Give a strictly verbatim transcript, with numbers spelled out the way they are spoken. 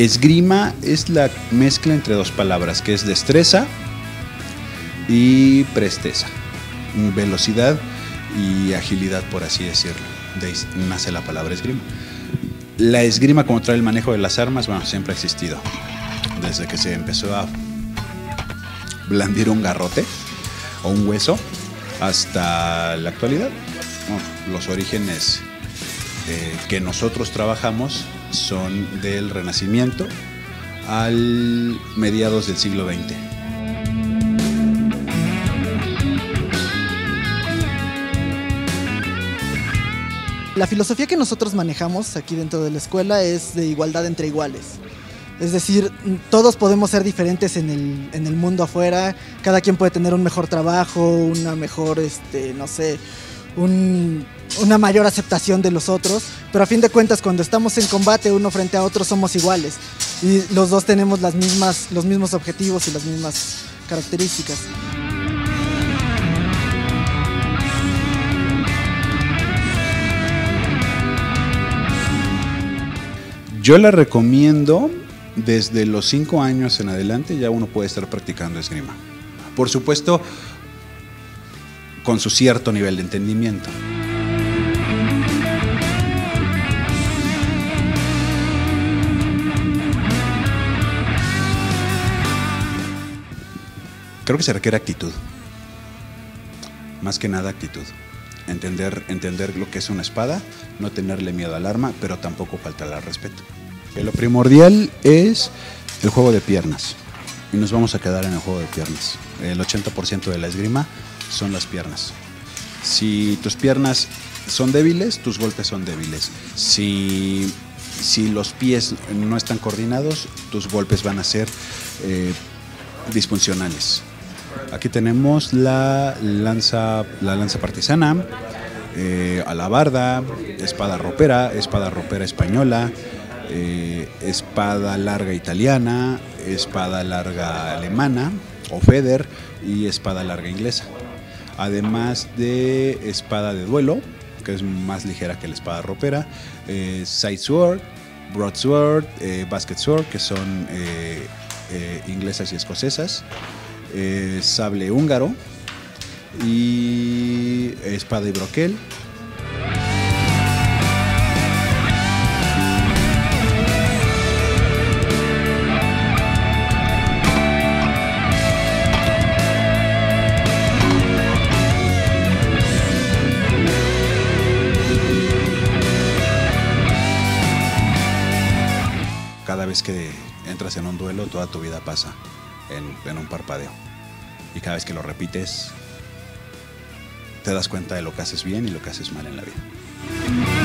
Esgrima es la mezcla entre dos palabras, que es destreza y presteza, velocidad y agilidad, por así decirlo. De ahí nace la palabra esgrima. La esgrima como trae el manejo de las armas, bueno, siempre ha existido. Desde que se empezó a blandir un garrote o un hueso hasta la actualidad. Bueno, los orígenes eh, que nosotros trabajamos son del Renacimiento al mediados del siglo veinte. La filosofía que nosotros manejamos aquí dentro de la escuela es de igualdad entre iguales. Es decir, todos podemos ser diferentes en el, en el mundo afuera, cada quien puede tener un mejor trabajo, una mejor, este, no sé, un, una mayor aceptación de los otros, pero a fin de cuentas cuando estamos en combate uno frente a otro somos iguales y los dos tenemos las mismas, los mismos objetivos y las mismas características. Yo la recomiendo desde los cinco años en adelante, ya uno puede estar practicando esgrima. Por supuesto, con su cierto nivel de entendimiento. Creo que se requiere actitud. Más que nada actitud. Entender, entender lo que es una espada, no tenerle miedo al arma, pero tampoco faltarle al respeto. Lo primordial es el juego de piernas y nos vamos a quedar en el juego de piernas. El ochenta por ciento de la esgrima son las piernas. Si tus piernas son débiles, tus golpes son débiles. Si, si los pies no están coordinados, tus golpes van a ser eh, disfuncionales. Aquí tenemos la lanza, la lanza partisana, eh, alabarda, espada ropera, espada ropera española, eh, espada larga italiana, espada larga alemana o Feder y espada larga inglesa. Además de espada de duelo, que es más ligera que la espada ropera, eh, side sword, broadsword, eh, basket sword, que son eh, eh, inglesas y escocesas. Eh, sable húngaro y espada y broquel. Cada vez que entras en un duelo, toda tu vida pasa En, en un parpadeo, y cada vez que lo repites te das cuenta de lo que haces bien y lo que haces mal en la vida.